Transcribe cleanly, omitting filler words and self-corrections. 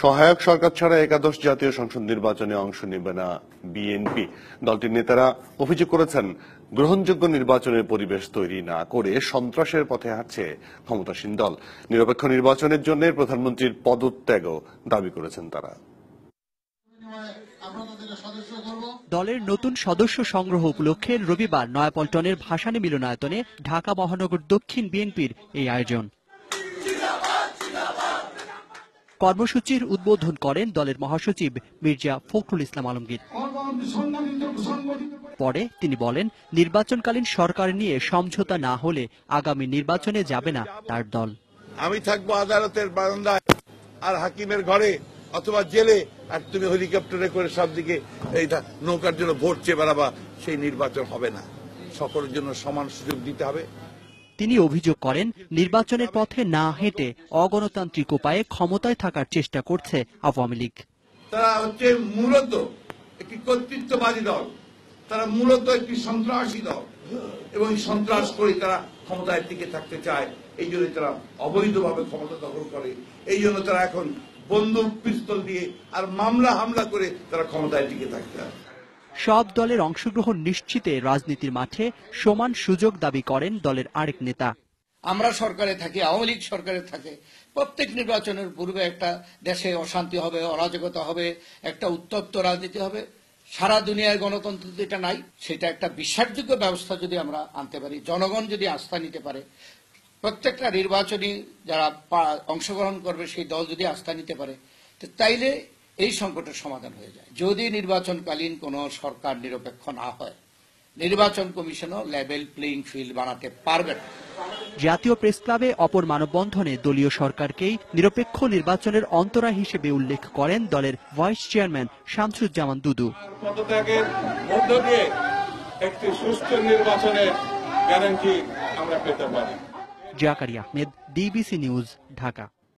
সহায়ক সরকার ছাড়া একাদশ জাতীয় সংসদ নির্বাচনে অংশ নেবে না বিএনপি। দলটির নেতারা অভিযোগ করেছেন, গ্রহণযোগ্য নির্বাচনের পরিবেশ তৈরি না করে সন্ত্রাসের পথে হাঁটছে ক্ষমতাসীন দল। নিরপেক্ষ নির্বাচনের জন্য প্রধানমন্ত্রীর পদত্যাগও দাবি করেছেন তারা। দলের নতুন সদস্য সংগ্রহ উপলক্ষে রবিবার নয়াপল্টনের ভাসানী মিলনায়তনে ঢাকা মহানগর দক্ষিণ বিএনপির এই আয়োজন। কর্মসূচির উদ্বোধন করেন দলের মহাসচিব মির্জা ফখরুল ইসলাম আলমগীর। পরে তিনি বলেন, নির্বাচনকালীন সরকার নিয়ে সমঝোতা না হলে আগামী নির্বাচনে যাবে না তার দল। আমি থাকবো আদালতের বারান্দায় আর হাকিমের ঘরে অথবা জেলে, আর তুমি হেলিকপ্টারে করে সবদিকে এইটা নৌকার জন্য ভোট চেয়ে বেড়াবা, সেই নির্বাচন হবে না। সকলের জন্য সমান সুযোগ দিতে হবে। তিনি অভিযোগ করেন, নির্বাচনের পথে না হেঁটে অগণতান্ত্রিক উপায়ে ক্ষমতায় থাকার চেষ্টা করছে আওয়ামী লীগ। তারা হচ্ছে মূলত একটি কর্তৃত্ববাদী দল, তারা মূলত একটি সন্ত্রাসী দল, এবং সন্ত্রাস করে তারা ক্ষমতায় টিকে থাকতে চায়। এই জন্য তারা অবৈধভাবে ক্ষমতা দখল করে, এই জন্য তারা এখন বন্দুক পিস্তল দিয়ে আর মামলা হামলা করে তারা ক্ষমতায় টিকে থাকতে চায়। সব দলের অংশগ্রহণ নিশ্চিতে রাজনীতির মাঠে সমান সুযোগ দাবি করেন দলের আরেক নেতা। আমরা সরকারে থাকি, আওয়ামী লীগ সরকারে থাকে, প্রত্যেক নির্বাচনের পূর্বে একটা দেশে অশান্তি হবে, অরাজকতা হবে, একটা উত্তপ্ত রাজনীতি হবে। সারা দুনিয়ার গণতন্ত্র তো এটা নাই। সেটা একটা বিশ্বাসযোগ্য ব্যবস্থা যদি আমরা আনতে পারি, জনগণ যদি আস্থা নিতে পারে, প্রত্যেকটা নির্বাচনী যারা অংশগ্রহণ করবে সেই দল যদি আস্থা নিতে পারে, তাইলে এই সংকটের সমাধান হয়ে যায়। যদি নির্বাচনকালীন কোনো সরকার নিরপেক্ষ না হয়, নির্বাচন কমিশনও লেভেল প্লেইং ফিল্ড বানাতে পারবে না। জাতীয় প্রেস ক্লাবে অপর মানববন্ধনে দলীয় সরকারকেই নিরপেক্ষ নির্বাচনের অন্তরা হিসেবে উল্লেখ করেন দলের ভাইস চেয়ারম্যান শামসুজ্জামান দুদু। পদত্যাগের মধ্য দিয়ে একটি সুষ্ঠু নির্বাচনের গ্যারান্টি আমরা পেতে পারি। Zakaria Ahmed, DBC news, Dhaka.